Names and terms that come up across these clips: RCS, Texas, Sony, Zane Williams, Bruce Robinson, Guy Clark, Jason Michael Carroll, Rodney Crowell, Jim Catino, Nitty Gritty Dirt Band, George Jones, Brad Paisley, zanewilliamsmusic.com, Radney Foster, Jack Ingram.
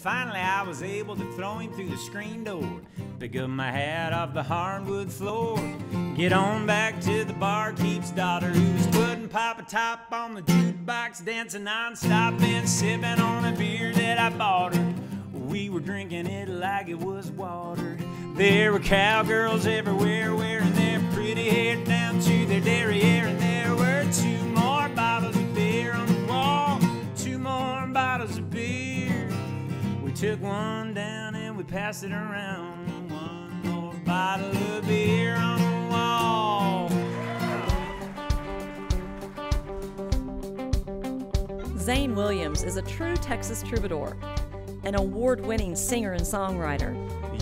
Finally, I was able to throw him through the screen door, pick up my hat off the hardwood floor, get on back to the barkeep's daughter, who's putting Papa Top on the jukebox, dancing nonstop and sipping on a beer that I bought her. We were drinking it like it was water. There were cowgirls everywhere wearing their pretty hair down to their derriere, and there were two more bottles of beer on the wall, two more bottles of beer. We took one down and we passed it around. One more bottle of beer on the wall. Zane Williams is a true Texas troubadour, an award-winning singer and songwriter.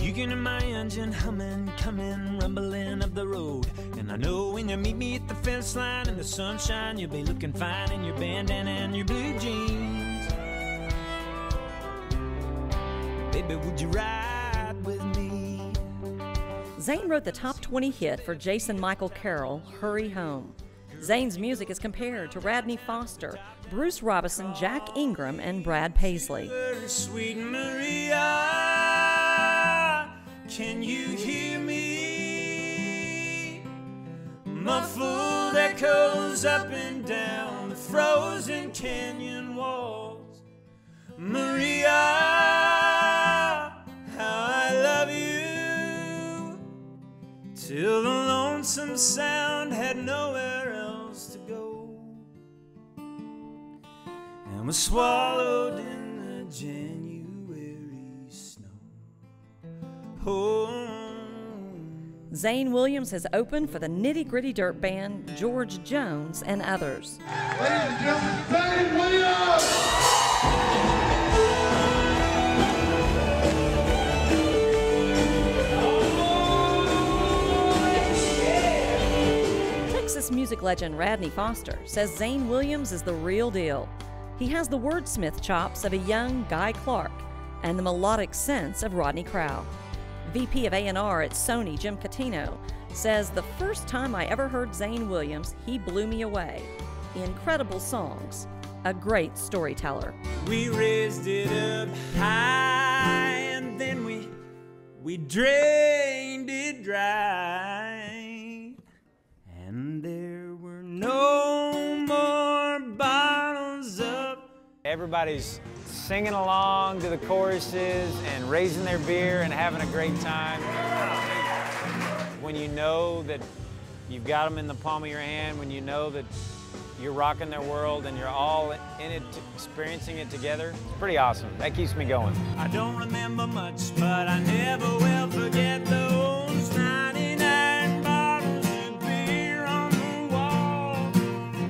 You can hear my engine humming, coming, rumbling up the road. And I know when you meet me at the fence line in the sunshine, you'll be looking fine in your bandana and your blue jeans. Baby, would you ride with me? Zane wrote the top 20 hit for Jason Michael Carroll, Hurry Home. Zane's music is compared to Radney Foster, Bruce Robinson, Jack Ingram, and Brad Paisley. Sweet Maria, can you hear me? Muffled echoes up and down the frozen canyon walls. Maria, till the lonesome sound had nowhere else to go, and was swallowed in the January snow. Oh. Zane Williams has opened for the Nitty Gritty Dirt Band, George Jones, and others. Ladies and gentlemen, Zane Williams! Texas music legend Radney Foster says Zane Williams is the real deal. He has the wordsmith chops of a young Guy Clark and the melodic sense of Rodney Crowell. VP of A&R at Sony, Jim Catino, says, "The first time I ever heard Zane Williams, he blew me away. Incredible songs, a great storyteller." We raised it up high and then we drained it dry. Everybody's singing along to the choruses and raising their beer and having a great time. When you know that you've got them in the palm of your hand, when you know that you're rocking their world and you're all in it, experiencing it together, it's pretty awesome. That keeps me going. I don't remember much, but I never will forget those 99 bottles of beer on the wall.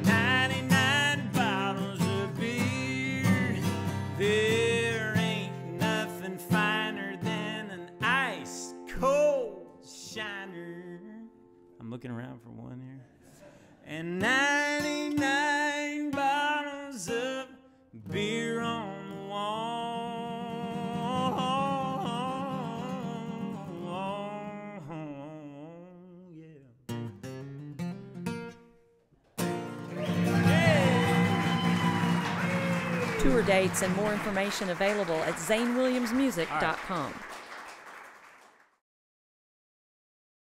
99 bottles of beer. There ain't nothing finer than an ice cold shiner. I'm looking around for one here. And 99 bottles of beer on the wall. Yeah. Tour dates and more information available at zanewilliamsmusic.com.